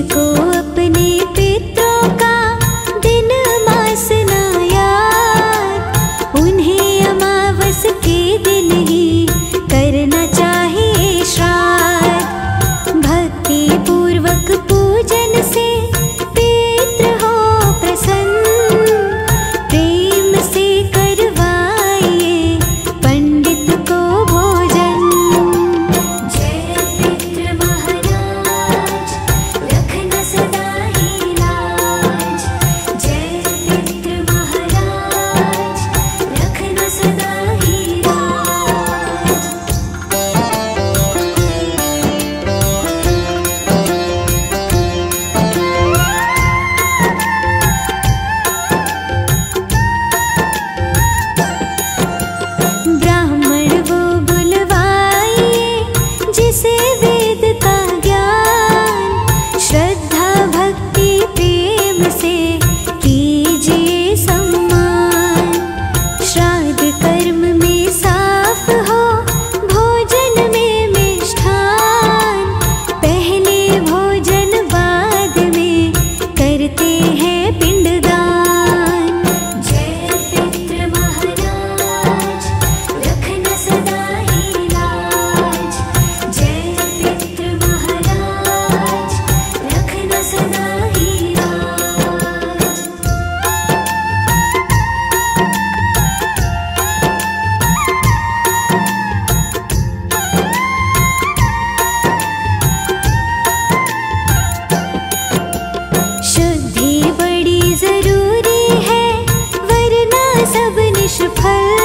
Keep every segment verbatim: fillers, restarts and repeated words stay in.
मुझको अपने पितरों का दिन मास ना याद, उन्हें अमावस के दिन ही करना चाहिए श्राद्ध। भक्ति पूर्वक पूजन से पितृ हो प्रसन्न, प्रेम से करवाइए पंडित को भोजन। जय पितृ महाराज, रखना सदा ही लाज। जय पितृ महाराज, रखना सदा ही लाज। ब्राह्मण वो बुलवाइए जिसे वेद का ज्ञान, श्रद्धा भक्ति प्रेम से कीजिए सम्मान। श्राद्ध कर्म में साफ हो, भोजन में मिष्ठान, पहले भोजन बाद में करते हैं पिंडदान। जय पितृ महाराज, रखना सदा ही लाज। जय पितृ महाराज, रखना सदा ही लाज। शुद्धि बड़ी जरूरी है, वरना सब निष्फल।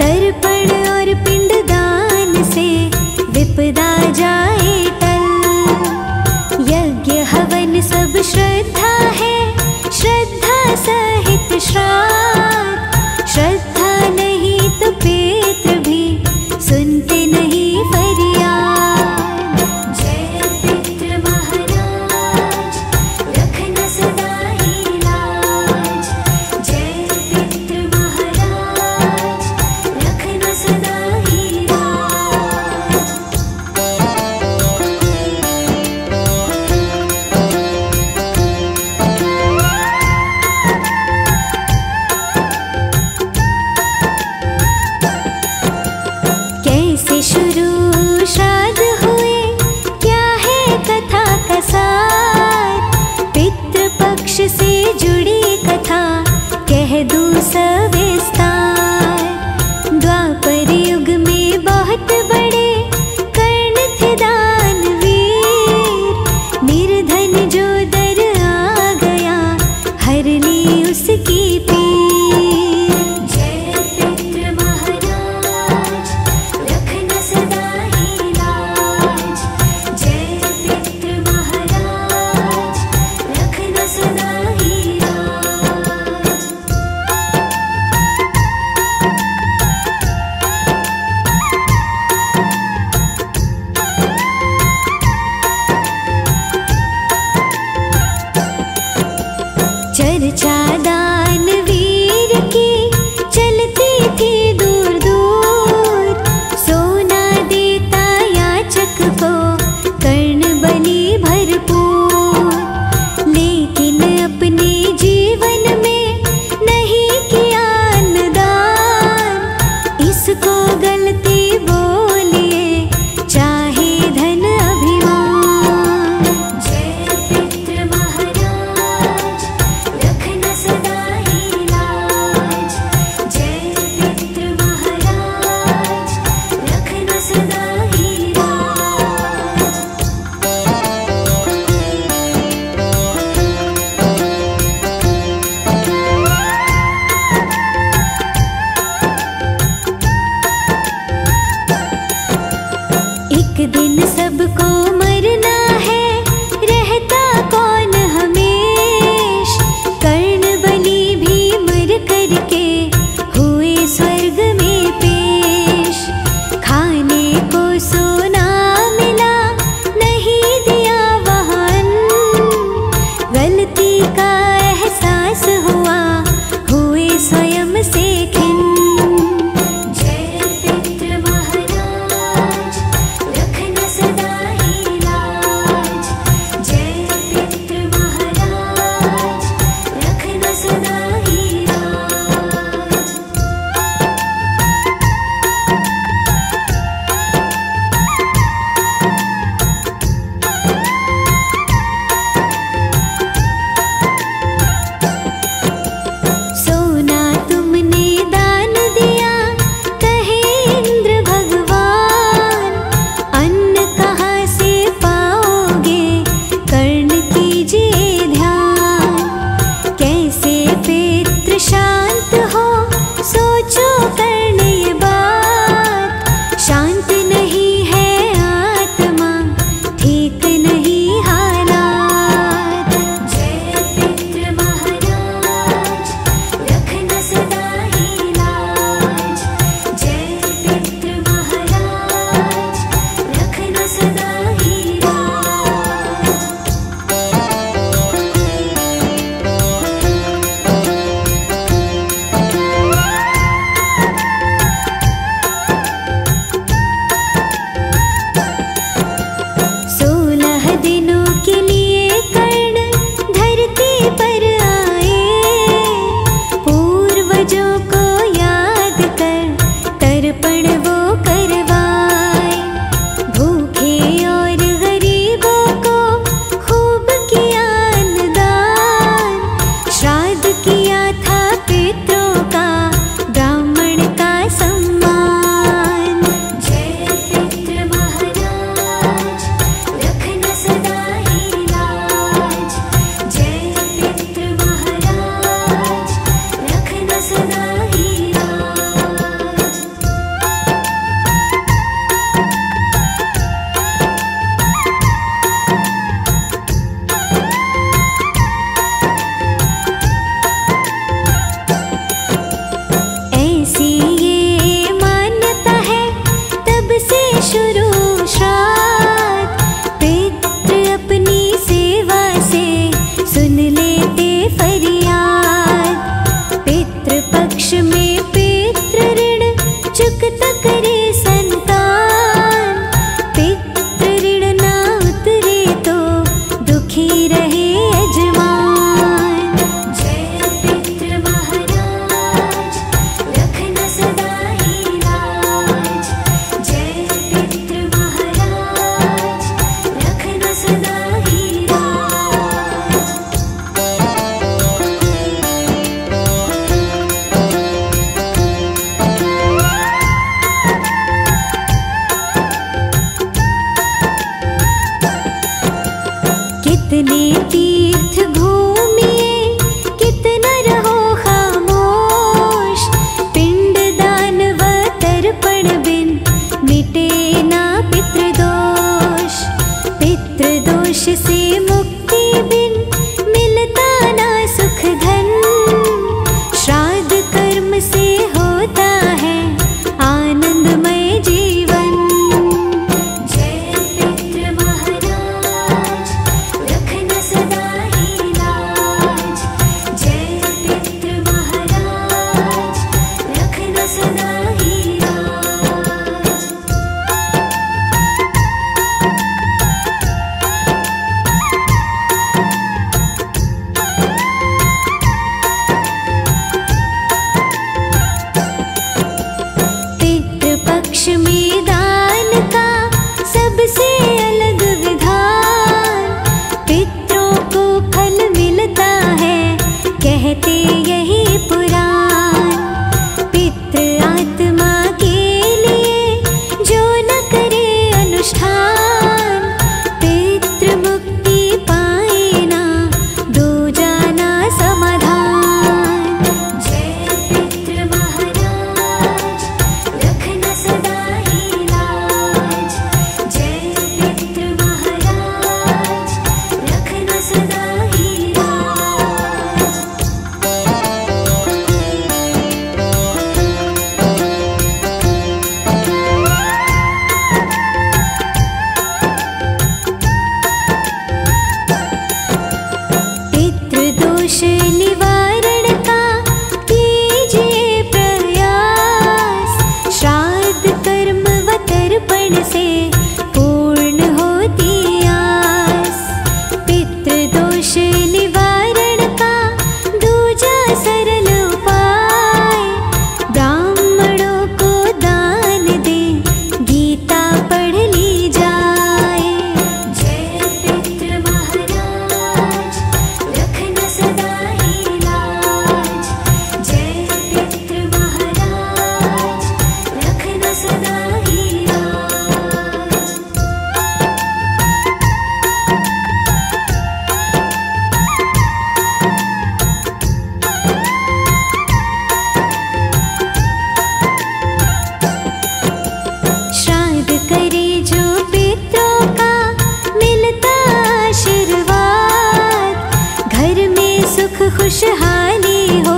तर्पण और पिंडदान से विपदा जाए टल। यज्ञ हवन सब श्रद्धा है, श्रद्धा सहित श्राद्ध। श्रद्धा नहीं तो पितृ भी सुनते नहीं फरियाद। जय पितृ महाराज, रखना सदा ही लाज। जय पितृ महाराज, रखना सदा ही लाज। कैसे शुरू श्राद्ध हुए, क्या है कथा का सार। पितृपक्ष से जुड़ी कथा कह दूं सविस्तार। द्वापर युग में बहुत बड़े कर्ण थे दानवीर। निर्धन जो दर आ गया, हर ली उसकी पीर। जय पितृ महाराज, रखना सदा ही लाज। जय पितृ महाराज, रखना सदा ही लाज। चर्चा दानवीर की चलती थी दूर दूर। सोना देता याचक को, कर्ण बने भरपूर। लेकिन अपने जीवन में नहीं किया दान, इसको गलती बोलिए चाहे धन अभिमान। जय पितृ महाराज, रखना सदा ही लाज। जय पितृ महाराज, रखना सदा ही लाज। एक दिन सबको मरना है, रहता कौन हमेश। कर्ण बलि भी मर करके हुए स्वर्ग में पेश। खाने को सोना मिला, नहीं दिया वाहन। गलती का एहसास हुआ, हुए स्वयं से खिन्न। जय पितृ महाराज, रखना सदा ही कितने तीर्थ घूमिए, कितना रहो खामोश। पिंड दान व तर्पण बिन मिटे ना पितृदोष। पितृदोष से मुक्ति बिन मिलता ना सुख धन। श्राद्ध कर्म से होता है आनंदमय जीवन। खुशहाली हो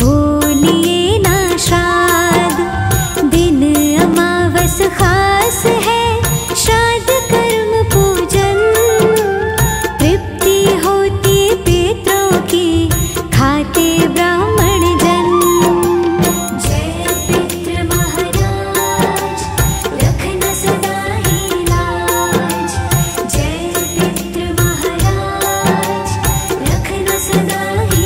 भूलिए ना श्राद्ध। दिन अमावस खास है श्राद्ध कर्म पूजन। तृप्ति होती पितरों की खाते ब्राह्मण जन। जय पितृ महाराज रखना सदा ही लाज। जय पितृ महाराज रखना सदा ही।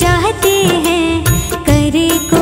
चाहते हैं करे।